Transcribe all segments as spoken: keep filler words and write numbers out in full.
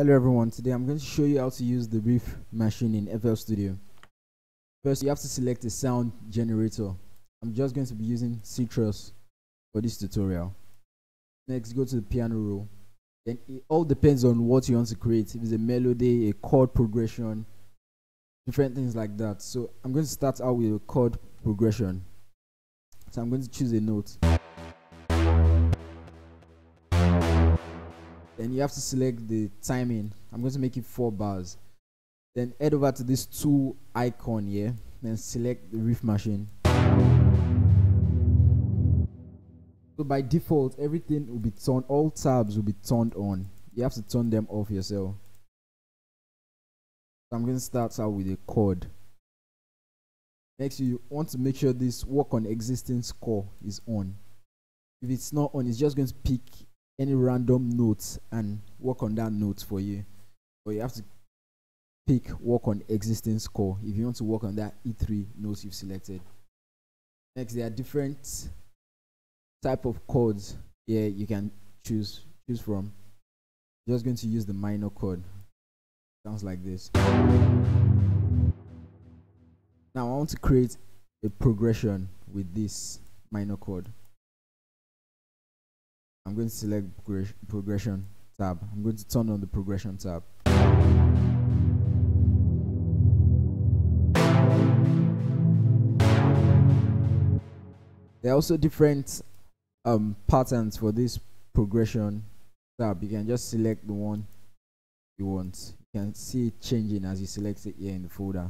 Hello everyone, today I'm going to show you how to use the Riff Machine in F L Studio. First, you have to select a sound generator. I'm just going to be using Citrus for this tutorial. Next, go to the piano roll. Then it all depends on what you want to create. If it's a melody, a chord progression, different things like that. So I'm going to start out with a chord progression. So I'm going to choose a note. Then you have to select the timing. I'm going to make it four bars. Then head over to this tool icon here. Then select the Riff Machine. So by default, everything will be turned. All tabs will be turned on. You have to turn them off yourself. So I'm going to start out with a chord. Next, you want to make sure this work on existing score is on. If it's not on, it's just going to pick any random notes and work on that note for you, but you have to pick work on existing score if you want to work on that E three notes you've selected. Next, there are different type of chords here you can choose choose from. I'm just going to use the minor chord. Sounds like this. Now I want to create a progression with this minor chord. I'm going to select progression tab. I'm going to turn on the progression tab. There are also different um, patterns for this progression tab. You can just select the one you want. You can see it changing as you select it here in the folder.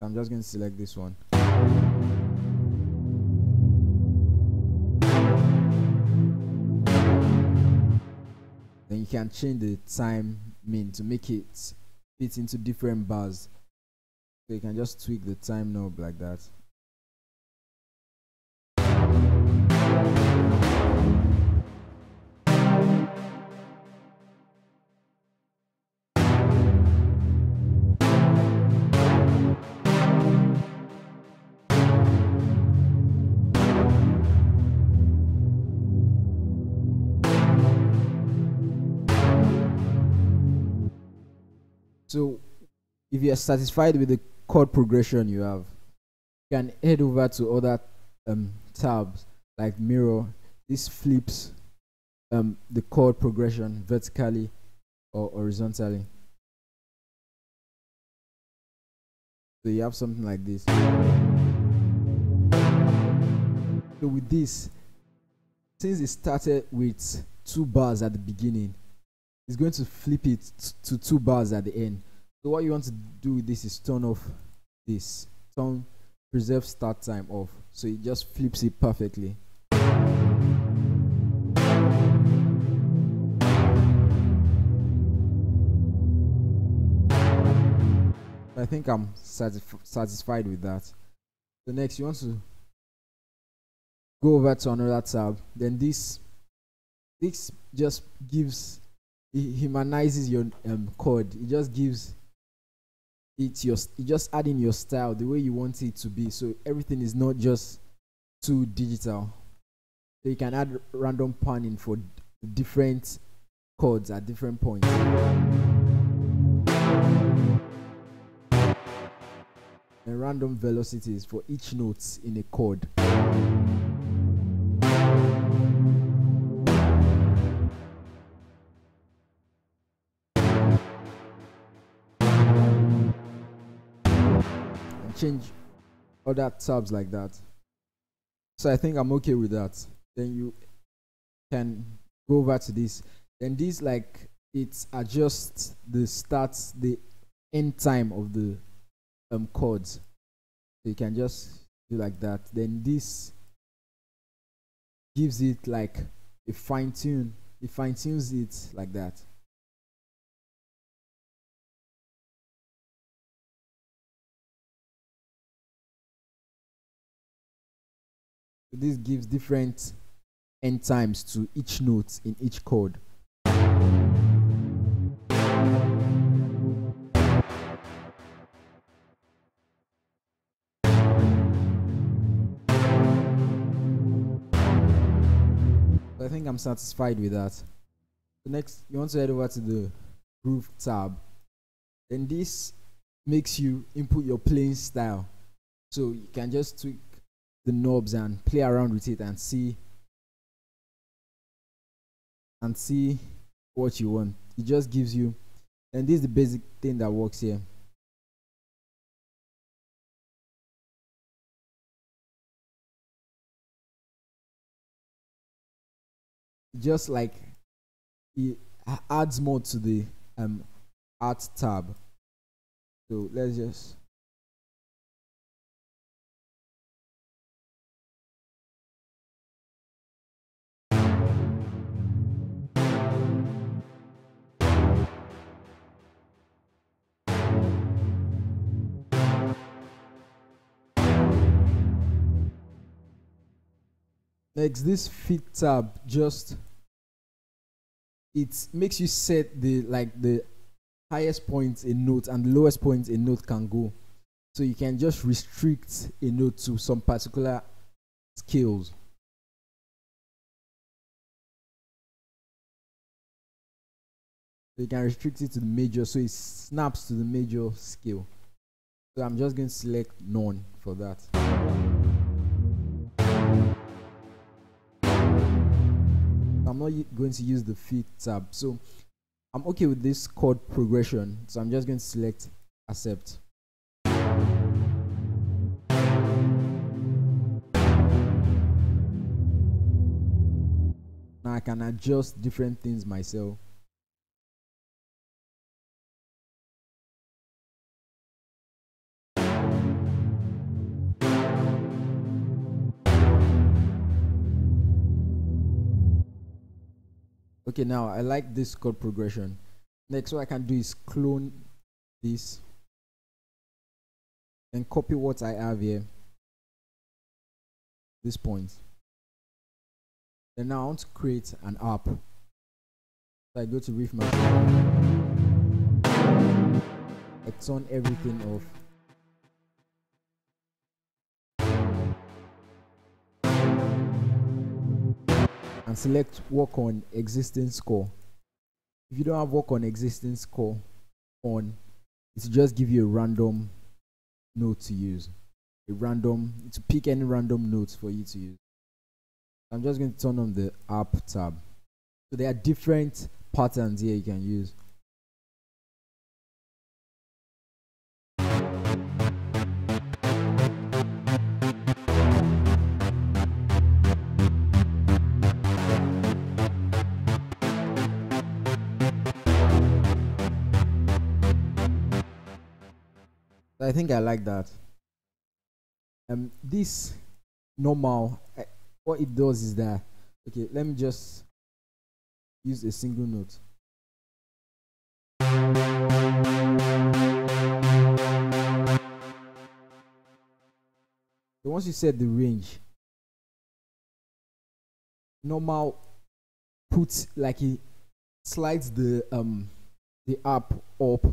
I'm just going to select this one. Then you can change the time mean to make it fit into different bars. So you can just tweak the time knob like that. So if you are satisfied with the chord progression you have, you can head over to other um, tabs like mirror. This flips um, the chord progression vertically or horizontally. So you have something like this. So with this, since it started with two bars at the beginning, it's going to flip it to two bars at the end. So what you want to do with this is turn off this. Turn preserve start time off. So it just flips it perfectly. I think I'm satisf- satisfied with that. So next you want to go over to another tab. Then this this just gives It humanizes your um, chord. It just gives it your. It just adding your style the way you want it to be. So everything is not just too digital. So you can add random panning for different chords at different points. And random velocities for each note in a chord. Change other tabs like that. So I think I'm okay with that. Then you can go over to this. Then this, like, it adjusts the start, the end time of the um, chords. So you can just do like that. Then this gives it like a fine tune. It fine tunes it like that. This gives different end times to each note in each chord. I think I'm satisfied with that. So next, you want to head over to the Groove tab. Then this makes you input your playing style. So you can just tweak the knobs and play around with it and see and see what you want. It just gives you, and this is the basic thing that works here. Just like it adds more to the um art tab. So let's just next, this fit tab just it makes you set the like the highest point a note and the lowest point a note can go, so you can just restrict a note to some particular scales. So you can restrict it to the major, so it snaps to the major scale. So I'm just going to select none for that. I'm not going to use the fit tab, so I'm okay with this chord progression, so I'm just going to select accept. Now I can adjust different things myself. Okay, now I like this chord progression. Next, what I can do is clone this and copy what I have here, this point. And now I want to create an app. So I go to Riff Machine. I turn everything off. And select work on existing score. If you don't have work on existing score on, it will just give you a random note to use, a random to pick any random notes for you to use. I'm just going to turn on the app tab. So there are different patterns here you can use. I think I like that. Um, this normal, I, what it does is that, okay, let me just use a single note. So once you set the range, normal puts like it slides the um the app up.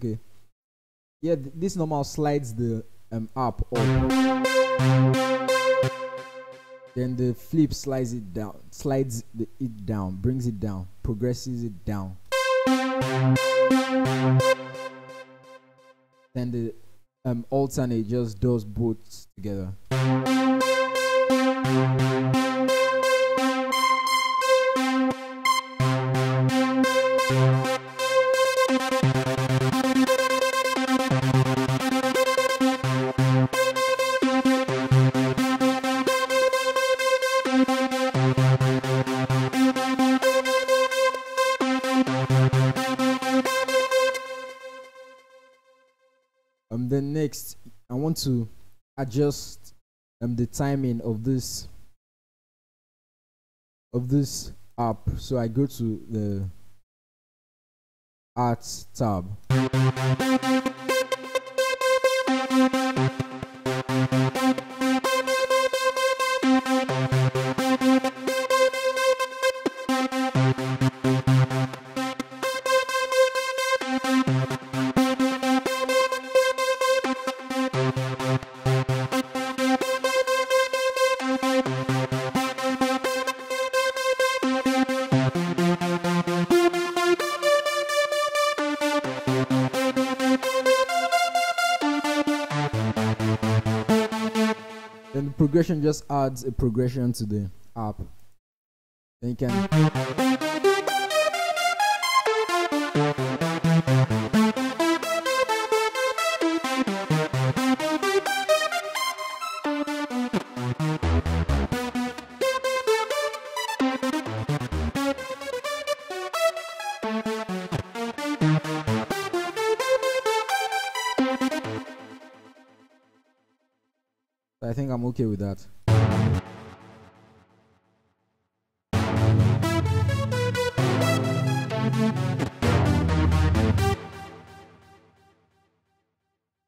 Okay, yeah, th this normal slides the um, up up, then the flip slides it down, slides the, it down, brings it down, progresses it down, then the um, alternate just does both together. Um, then next, I want to adjust um, the timing of this of this app. So I go to the Art tab. Then the progression just adds a progression to the app. Then you can I think I'm okay with that.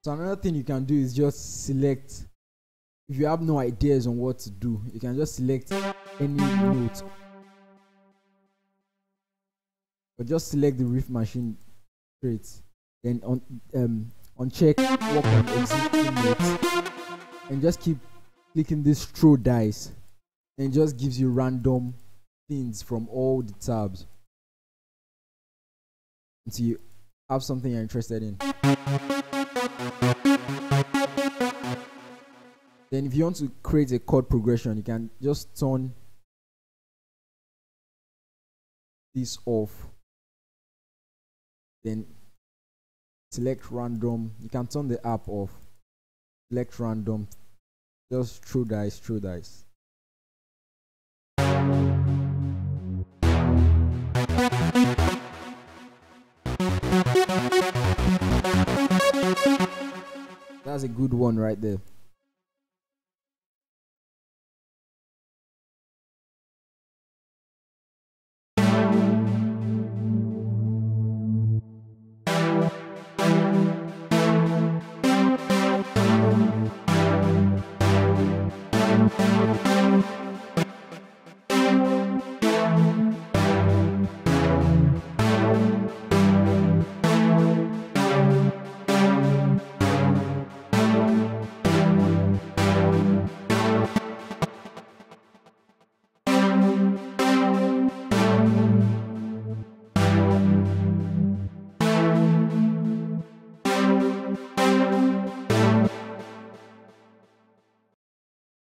So another thing you can do is just select, if you have no ideas on what to do, you can just select any note. But just select the Riff Machine traits, then on um uncheck work on existing notes. And just keep clicking this throw dice, and just gives you random things from all the tabs until you have something you're interested in. Then if you want to create a chord progression, you can just turn this off, then select random. You can turn the app off, select random, just throw dice, throw dice. That's a good one right there.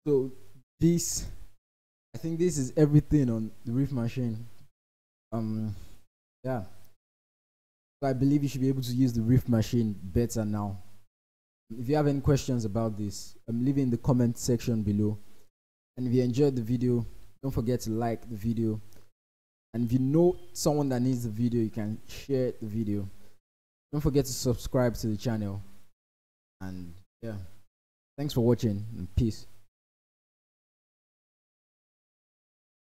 So this, I think this is everything on the Riff Machine. Um, yeah. So I believe you should be able to use the Riff Machine better now. If you have any questions about this, um, leave it in the comment section below. And if you enjoyed the video, don't forget to like the video. And if you know someone that needs the video, you can share the video. Don't forget to subscribe to the channel. And yeah, thanks for watching, and peace.